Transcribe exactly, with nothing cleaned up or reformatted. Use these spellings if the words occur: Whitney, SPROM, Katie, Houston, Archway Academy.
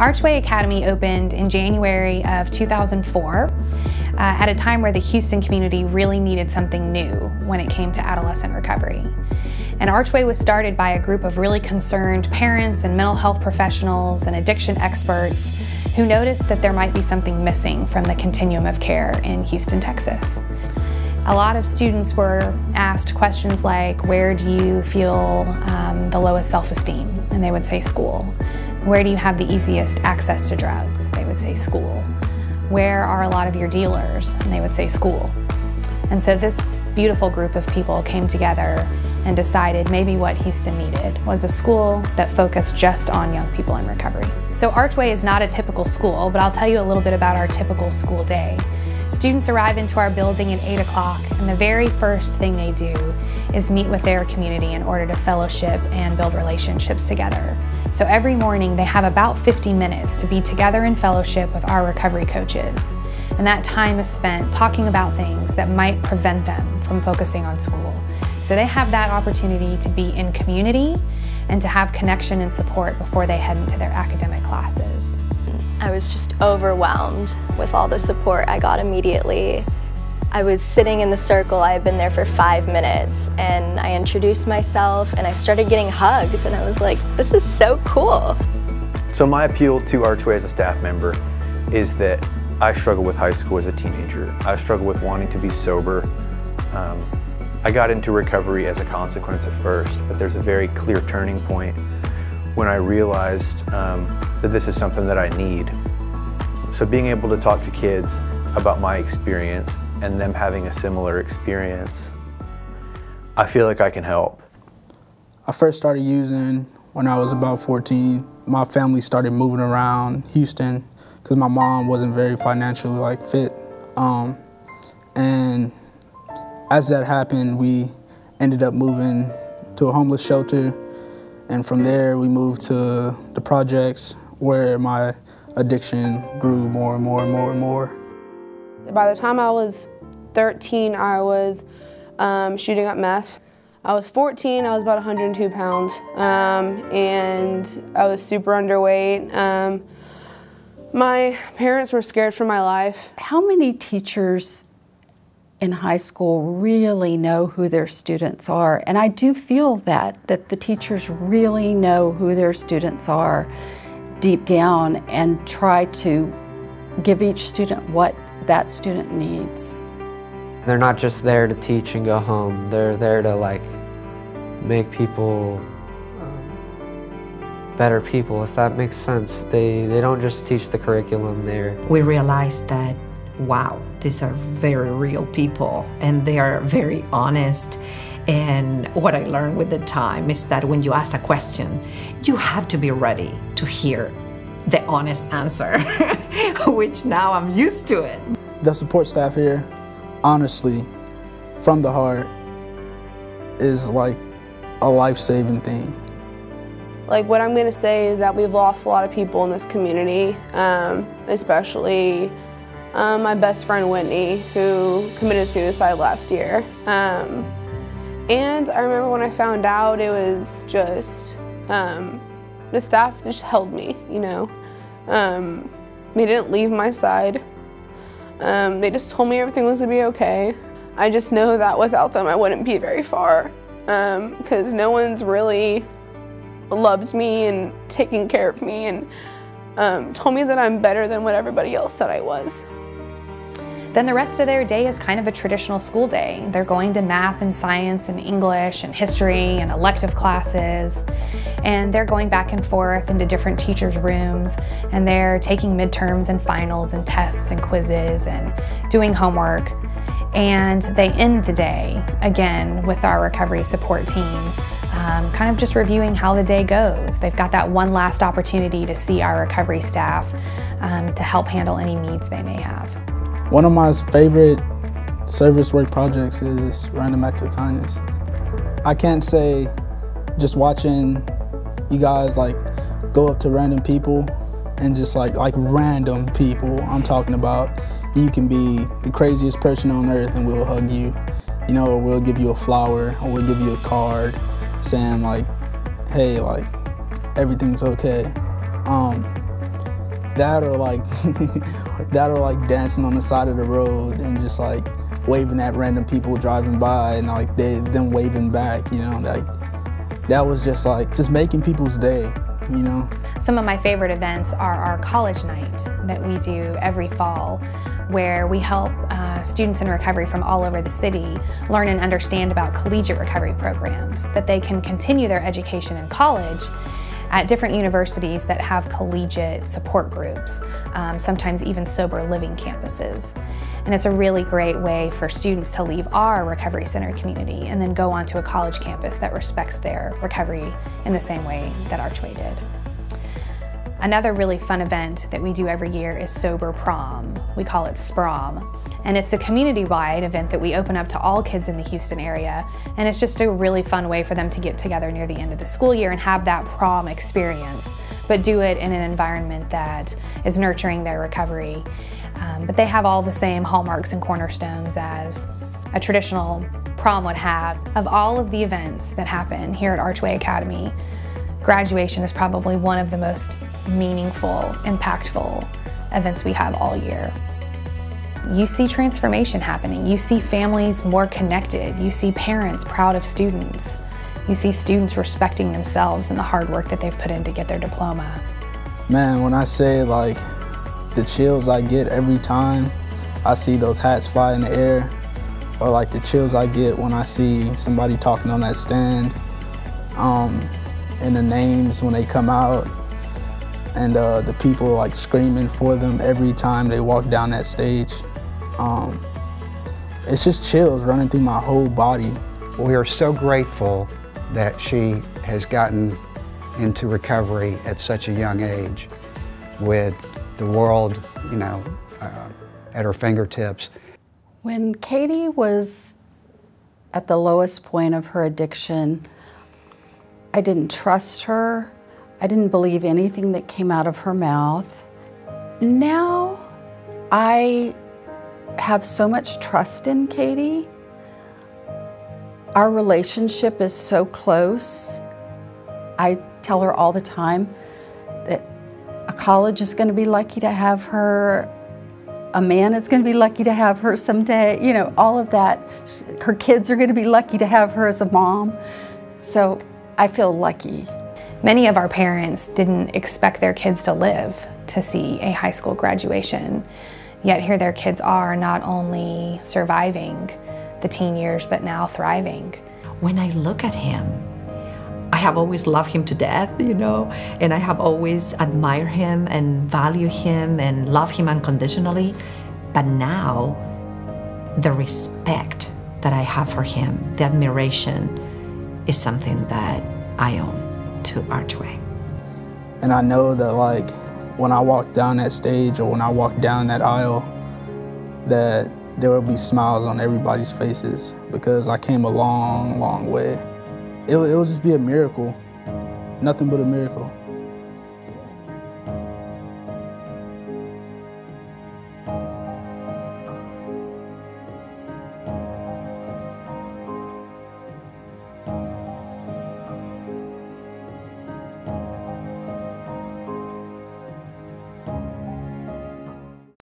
Archway Academy opened in January of two thousand four uh, at a time where the Houston community really needed something new when it came to adolescent recovery. And Archway was started by a group of really concerned parents and mental health professionals and addiction experts who noticed that there might be something missing from the continuum of care in Houston, Texas. A lot of students were asked questions like, where do you feel um, the lowest self-esteem? And they would say school. Where do you have the easiest access to drugs? They would say school. Where are a lot of your dealers? And they would say school. And so this beautiful group of people came together and decided maybe what Houston needed was a school that focused just on young people in recovery. So Archway is not a typical school, but I'll tell you a little bit about our typical school day. Students arrive into our building at eight o'clock, and the very first thing they do is meet with their community in order to fellowship and build relationships together. So every morning they have about fifty minutes to be together in fellowship with our recovery coaches, and that time is spent talking about things that might prevent them from focusing on school. So they have that opportunity to be in community and to have connection and support before they head into their academic classes. I was just overwhelmed with all the support I got immediately. I was sitting in the circle, I had been there for five minutes, and I introduced myself and I started getting hugs, and I was like, this is so cool. So my appeal to Archway as a staff member is that I struggled with high school as a teenager. I struggled with wanting to be sober. Um, I got into recovery as a consequence at first, but there's a very clear turning point when I realized um, that this is something that I need. So being able to talk to kids about my experience and them having a similar experience, I feel like I can help. I first started using when I was about fourteen. My family started moving around Houston because my mom wasn't very financially like fit. Um, and as that happened, we ended up moving to a homeless shelter. And from there, we moved to the projects where my addiction grew more and more and more and more. By the time I was thirteen, I was um, shooting up meth. I was fourteen, I was about one hundred two pounds, um, and I was super underweight. Um, my parents were scared for my life. How many teachers in high school really know who their students are? And I do feel that, that the teachers really know who their students are deep down and try to give each student what that student needs. They're not just there to teach and go home. They're there to like make people better people, if that makes sense. They, they don't just teach the curriculum there. We realized that, wow, these are very real people and they are very honest. And what I learned with the time is that when you ask a question, you have to be ready to hear the honest answer, which now I'm used to it. The support staff here, honestly, from the heart, is like a life-saving thing. Like, what I'm gonna say is that we've lost a lot of people in this community, um, especially Um, my best friend Whitney, who committed suicide last year. Um, and I remember when I found out, it was just, um, the staff just held me, you know. Um, they didn't leave my side. Um, they just told me everything was gonna be okay. I just know that without them, I wouldn't be very far, um, because no one's really loved me and taken care of me, and um, told me that I'm better than what everybody else said I was. Then the rest of their day is kind of a traditional school day. They're going to math and science and English and history and elective classes. And they're going back and forth into different teachers' rooms, and they're taking midterms and finals and tests and quizzes and doing homework. And they end the day, again, with our recovery support team, um, kind of just reviewing how the day goes. They've got that one last opportunity to see our recovery staff um, to help handle any needs they may have. One of my favorite service work projects is Random Acts of Kindness. I can't say just watching you guys like go up to random people and just like like random people I'm talking about. You can be the craziest person on earth and we'll hug you. You know, or we'll give you a flower, or we'll give you a card saying like, hey, like everything's okay. Um, that or like that or like dancing on the side of the road and just like waving at random people driving by and like they them waving back, you know, like that was just like just making people's day, you know. Some of my favorite events are our college night that we do every fall, where we help uh, students in recovery from all over the city learn and understand about collegiate recovery programs, that they can continue their education in college at different universities that have collegiate support groups, um, sometimes even sober living campuses. And it's a really great way for students to leave our recovery center community and then go onto a college campus that respects their recovery in the same way that Archway did. Another really fun event that we do every year is Sober Prom. We call it SPROM. And it's a community-wide event that we open up to all kids in the Houston area. And it's just a really fun way for them to get together near the end of the school year and have that prom experience, but do it in an environment that is nurturing their recovery. Um, but they have all the same hallmarks and cornerstones as a traditional prom would have. Of all of the events that happen here at Archway Academy, graduation is probably one of the most meaningful, impactful events we have all year. You see transformation happening. You see families more connected. You see parents proud of students. You see students respecting themselves and the hard work that they've put in to get their diploma. Man, when I say like the chills I get every time I see those hats fly in the air, or like the chills I get when I see somebody talking on that stand, um, and the names when they come out, and uh, the people like screaming for them every time they walk down that stage. Um, it's just chills running through my whole body. We are so grateful that she has gotten into recovery at such a young age with the world, you know, uh, at her fingertips. When Katie was at the lowest point of her addiction, I didn't trust her. I didn't believe anything that came out of her mouth. Now, I have so much trust in Katie. Our relationship is so close. I tell her all the time that a college is gonna be lucky to have her, a man is gonna be lucky to have her someday, you know, all of that. Her kids are gonna be lucky to have her as a mom. So I feel lucky. Many of our parents didn't expect their kids to live to see a high school graduation, yet here their kids are not only surviving the teen years, but now thriving. When I look at him, I have always loved him to death, you know, and I have always admired him and value him and love him unconditionally. But now, the respect that I have for him, the admiration, is something that I own. To Archway. And I know that like when I walk down that stage or when I walk down that aisle, that there will be smiles on everybody's faces because I came a long, long way. It, it will just be a miracle, nothing but a miracle.